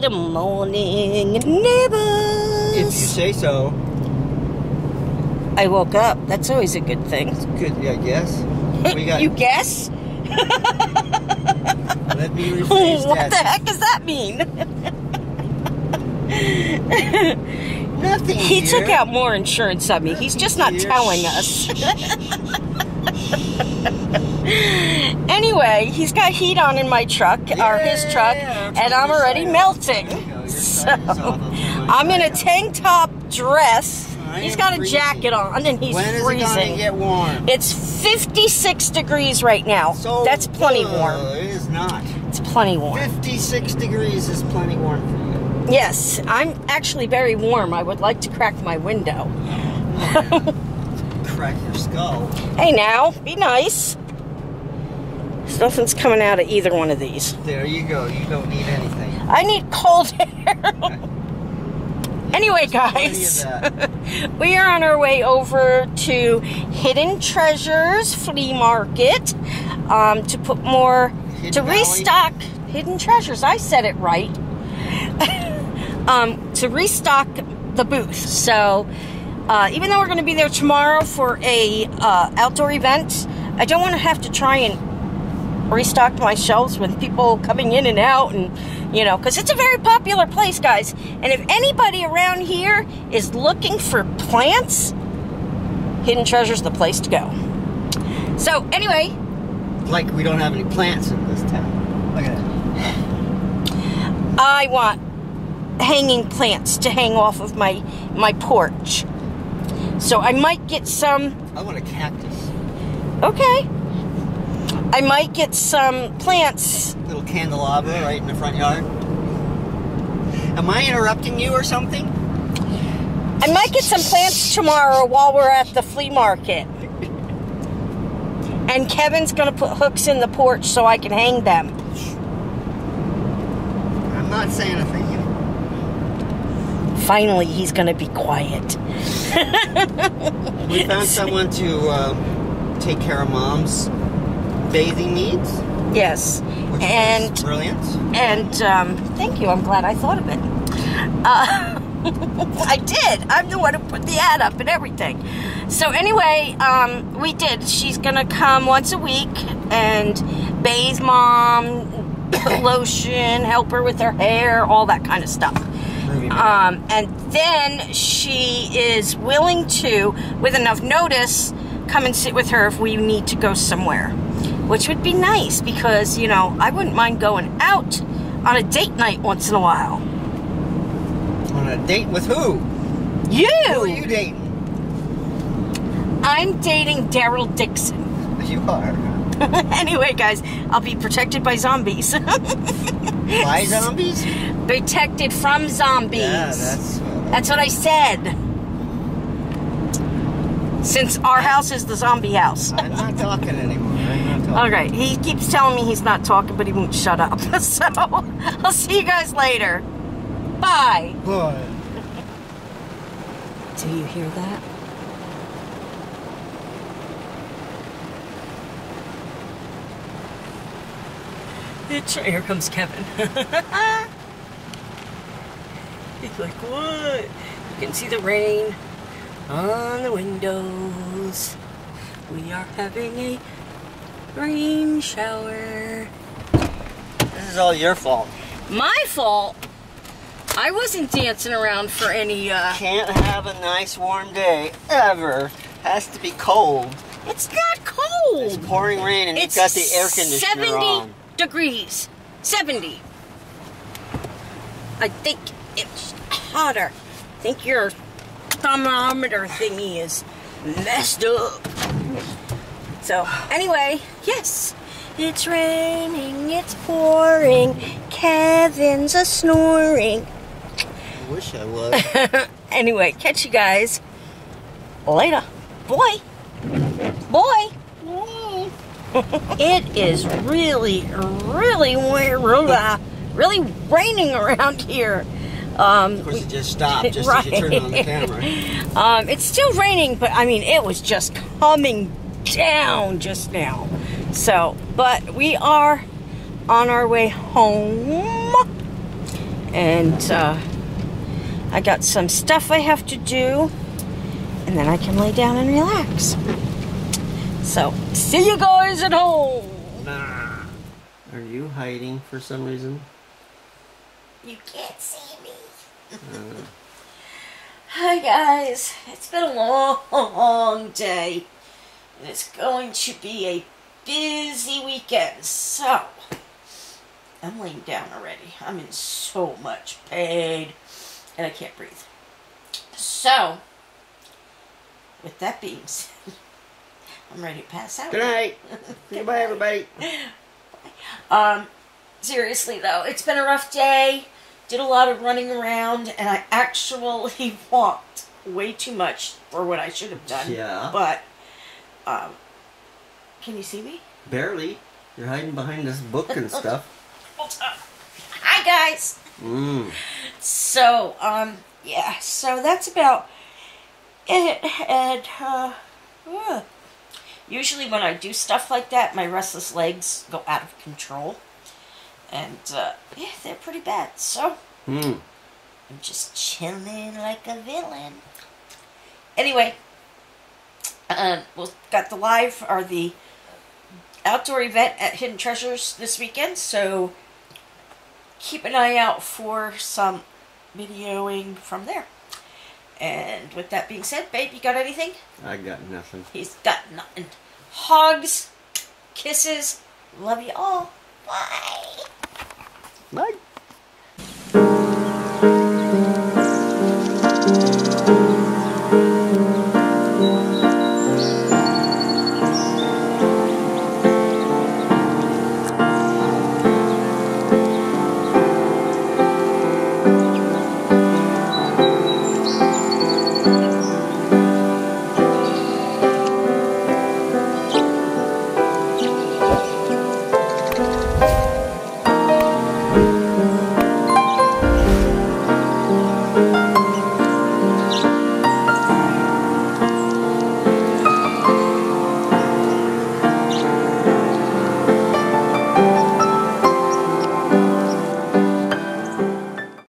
Good morning, neighbors. If you say so. I woke up. That's always a good thing. It's good, yeah, I guess. We got... You guess? Let me rephrase what that. The heck does that mean? Nothing. He took out more insurance on me. Nothing. He's just not telling us. Anyway, he's got heat on in my truck, or his truck, and I'm already melting. So I'm in a tank top dress. He's got a jacket on and he's freezing. When is it gonna get warm? It's 56 degrees right now. So that's plenty warm. It is not. It's plenty warm. 56 degrees is plenty warm for you. Yes, I'm actually very warm. I would like to crack my window. Crack your skull. Hey now, be nice. Nothing's coming out of either one of these. There you go. You don't need anything. I need cold air. Anyway, guys, we are on our way over to Hidden Treasures Flea Market to put more, restock Hidden Treasures. I said it right. To restock the booth. So, even though we're going to be there tomorrow for a outdoor event, I don't want to have to try and restock my shelves with people coming in and out and... You know, because it's a very popular place, guys. And if anybody around here is looking for plants, Hidden Treasure's the place to go. So, anyway. Like, we don't have any plants in this town. Look at that. I want hanging plants to hang off of my porch. So, I might get some... I want a cactus. Okay. I might get some plants. Little candelabra right in the front yard. Am I interrupting you or something? I might get some plants tomorrow while we're at the flea market. And Kevin's going to put hooks in the porch so I can hang them. I'm not saying a thing either. Finally, he's going to be quiet. We found someone to take care of Mom's bathing needs. Yes. Which and brilliant. And thank you. I'm glad I thought of it. I did. I'm the one who put the ad up and everything. So anyway, we did. She's gonna come once a week and bathe Mom, put lotion, help her with her hair, all that kind of stuff. And then she is willing to, with enough notice, come and sit with her if we need to go somewhere. Which would be nice because, you know, I wouldn't mind going out on a date night once in a while. On a date with who? You! Who are you dating? I'm dating Daryl Dixon. You are. Anyway, guys, I'll be protected by zombies. By zombies? Protected from zombies. Yeah, that's what I said. Since our house is the zombie house. I'm not talking anymore. I'm not talking. All right. He keeps telling me he's not talking, but he won't shut up. So, I'll see you guys later. Bye. Bye. Do you hear that? Here comes Kevin. He's like, what? You can see the rain. On the windows, we are having a rain shower. This is all your fault. My fault? I wasn't dancing around for any, Can't have a nice warm day, ever. Has to be cold. It's not cold. It's pouring rain and it's got the air conditioner 70 on. Degrees. 70. I think it's hotter. I think you're... thermometer thingy is messed up. So anyway, yes, it's raining, it's pouring, Kevin's a snoring. I wish I was. Anyway, catch you guys later. Boy. It is really raining around here. Of course, it just stopped just as you turned on the camera. It's still raining, but I mean, it was just coming down just now. So, but we are on our way home. And I got some stuff I have to do, and then I can lay down and relax. So, see you guys at home. Are you hiding for some reason? You can't see me. Hi guys, it's been a long day, and it's going to be a busy weekend, so I'm laying down already. I'm in so much pain, and I can't breathe. So, with that being said, I'm ready to pass out. Good night. Goodbye, everybody. Seriously though, it's been a rough day. Did a lot of running around, and I actually walked way too much for what I should have done. Yeah. But, can you see me? Barely. You're hiding behind this book and stuff. Hi, guys. So, yeah. So that's about it. And, usually when I do stuff like that, my restless legs go out of control. And, yeah, they're pretty bad, so I'm just chilling like a villain. Anyway, we've got the live, or the outdoor event at Hidden Treasures this weekend, so keep an eye out for some videoing from there. And with that being said, babe, you got anything? I got nothing. He's got nothing. Hugs, kisses, love you all. Bye. Bye.